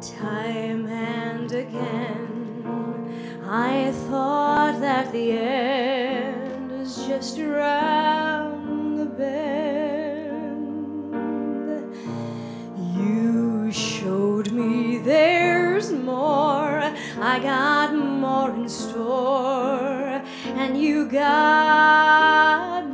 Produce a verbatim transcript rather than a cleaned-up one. Time and again, I thought that the end was just around the bend. You showed me there's more, I got more in store, and you got